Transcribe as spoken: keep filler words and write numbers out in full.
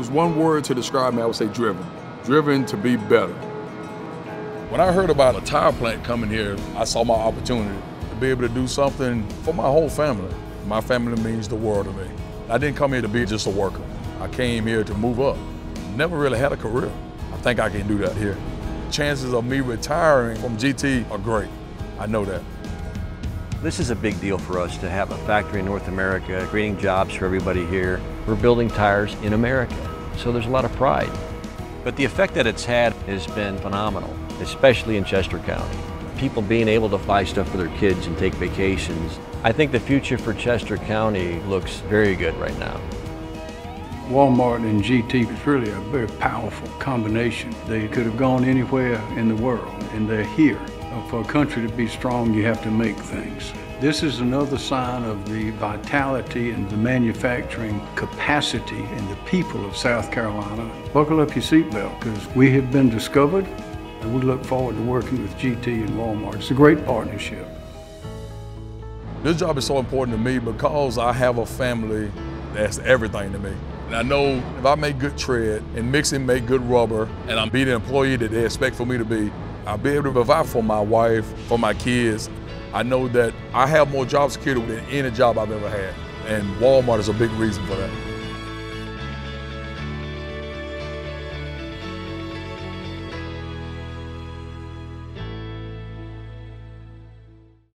was one word to describe me, I would say driven. Driven to be better. When I heard about a tire plant coming here, I saw my opportunity to be able to do something for my whole family. My family means the world to me. I didn't come here to be just a worker. I came here to move up. Never really had a career. I think I can do that here. Chances of me retiring from G T are great. I know that. This is a big deal for us to have a factory in North America, creating jobs for everybody here. We're building tires in America, so there's a lot of pride. But the effect that it's had has been phenomenal, especially in Chester County. People being able to buy stuff for their kids and take vacations. I think the future for Chester County looks very good right now. Walmart and G T is really a very powerful combination. They could have gone anywhere in the world, and they're here. For a country to be strong, you have to make things. This is another sign of the vitality and the manufacturing capacity in the people of South Carolina. Buckle up your seatbelt, because we have been discovered, and we look forward to working with G T and Walmart. It's a great partnership. This job is so important to me because I have a family that's everything to me. And I know if I make good tread and mix and make good rubber, and I'm be the employee that they expect for me to be, I'll be able to provide for my wife, for my kids. I know that I have more job security than any job I've ever had, and Walmart is a big reason for that.